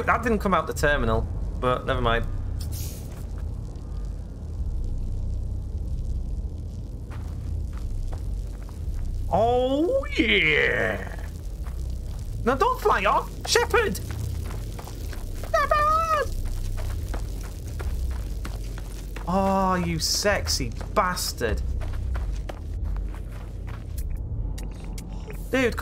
That didn't come out the terminal, but never mind. Oh yeah! Now don't fly off, Shepard! Shepard! Oh, you sexy bastard! Dude, come